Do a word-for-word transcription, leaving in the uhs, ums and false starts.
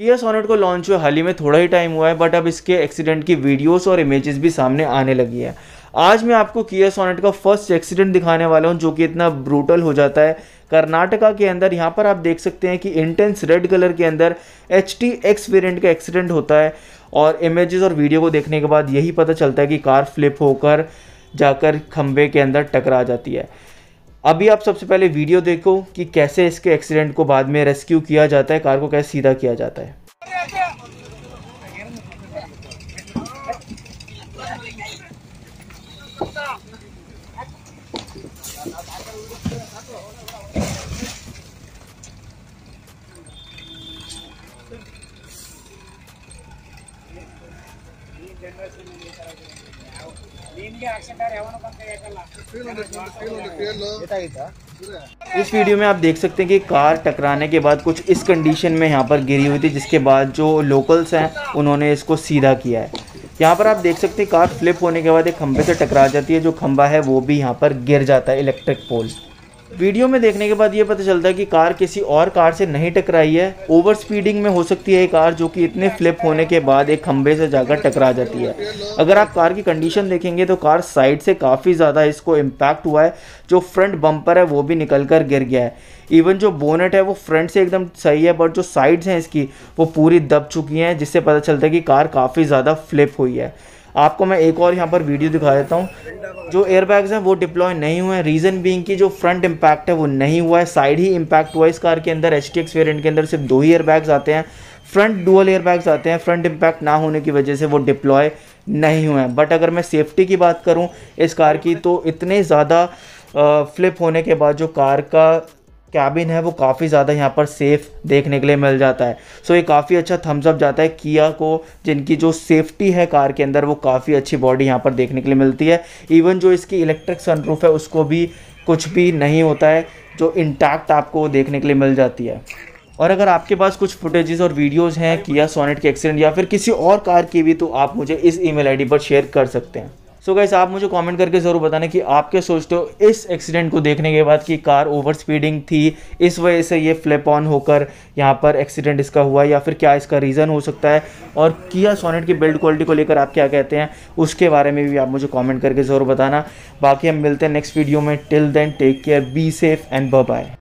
किया सोनेट को लॉन्च हुए हाल ही में थोड़ा ही टाइम हुआ है, बट अब इसके एक्सीडेंट की वीडियोस और इमेजेस भी सामने आने लगी है। आज मैं आपको किया सोनेट का फर्स्ट एक्सीडेंट दिखाने वाला हूं जो कि इतना ब्रूटल हो जाता है कर्नाटका के अंदर। यहाँ पर आप देख सकते हैं कि इंटेंस रेड कलर के अंदर एच टी एक्स वेरिएंट का एक्सीडेंट होता है और इमेजेस और वीडियो को देखने के बाद यही पता चलता है कि कार फ्लिप होकर जाकर खंबे के अंदर टकरा जाती है। अभी आप सबसे पहले वीडियो देखो कि कैसे इसके एक्सीडेंट को बाद में रेस्क्यू किया जाता है, कार को कैसे सीधा किया जाता है। इस वीडियो में आप देख सकते हैं कि कार टकराने के बाद कुछ इस कंडीशन में यहाँ पर गिरी हुई थी, जिसके बाद जो लोकल्स हैं उन्होंने इसको सीधा किया है। यहाँ पर आप देख सकते हैं कार फ्लिप होने के बाद एक खंबे से टकरा जाती है, जो खंबा है वो भी यहाँ पर गिर जाता है, इलेक्ट्रिक पोल। वीडियो में देखने के बाद ये पता चलता है कि कार किसी और कार से नहीं टकराई है, ओवर स्पीडिंग में हो सकती है कार जो कि इतने फ्लिप होने के बाद एक खंबे से जाकर टकरा जाती है। अगर आप कार की कंडीशन देखेंगे तो कार साइड से काफ़ी ज़्यादा इसको इम्पैक्ट हुआ है, जो फ्रंट बम्पर है वो भी निकलकर गिर गया है। इवन जो बोनेट है वो फ्रंट से एकदम सही है, बट जो साइड्स हैं इसकी वो पूरी दब चुकी हैं, जिससे पता चलता है कि कार काफ़ी ज़्यादा फ्लिप हुई है। आपको मैं एक और यहाँ पर वीडियो दिखा देता हूँ। जो एयरबैग्स हैं वो डिप्लॉय नहीं हुए हैं, रीज़न बीइंग कि जो फ्रंट इम्पैक्ट है वो नहीं हुआ है, साइड ही इम्पैक्ट हुआ है। इस कार के अंदर एच टी एक्स वेरिएंट के अंदर सिर्फ दो ही एयरबैग्स आते हैं, फ्रंट डुअल एयरबैग्स आते हैं। फ्रंट इम्पैक्ट ना होने की वजह से वो डिप्लॉय नहीं हुए हैं। बट अगर मैं सेफ्टी की बात करूँ इस कार की, तो इतने ज़्यादा फ्लिप होने के बाद जो कार का कैबिन है वो काफ़ी ज़्यादा यहाँ पर सेफ़ देखने के लिए मिल जाता है। सो ये काफ़ी अच्छा थम्स अप जाता है किया को, जिनकी जो सेफ्टी है कार के अंदर वो काफ़ी अच्छी बॉडी यहाँ पर देखने के लिए मिलती है। इवन जो इसकी इलेक्ट्रिक सनरूफ है उसको भी कुछ भी नहीं होता है, जो इंटैक्ट आपको देखने के लिए मिल जाती है। और अगर आपके पास कुछ फुटेजेस और वीडियोज़ हैं किया सोनेट के एक्सीडेंट या फिर किसी और कार की भी, तो आप मुझे इस ईमेल आईडी पर शेयर कर सकते हैं। सो so गाइस, आप मुझे कमेंट करके ज़रूर बताना कि आप क्या सोचते हो इस एक्सीडेंट को देखने के बाद कि कार ओवर स्पीडिंग थी, इस वजह से ये फ्लिप ऑन होकर यहाँ पर एक्सीडेंट इसका हुआ, या फिर क्या इसका रीज़न हो सकता है। और किया सोनेट की बिल्ड क्वालिटी को लेकर आप क्या कहते हैं उसके बारे में भी आप मुझे कमेंट करके ज़रूर बताना। बाकी हम मिलते हैं नेक्स्ट वीडियो में। Till then take care, be safe and bye bye.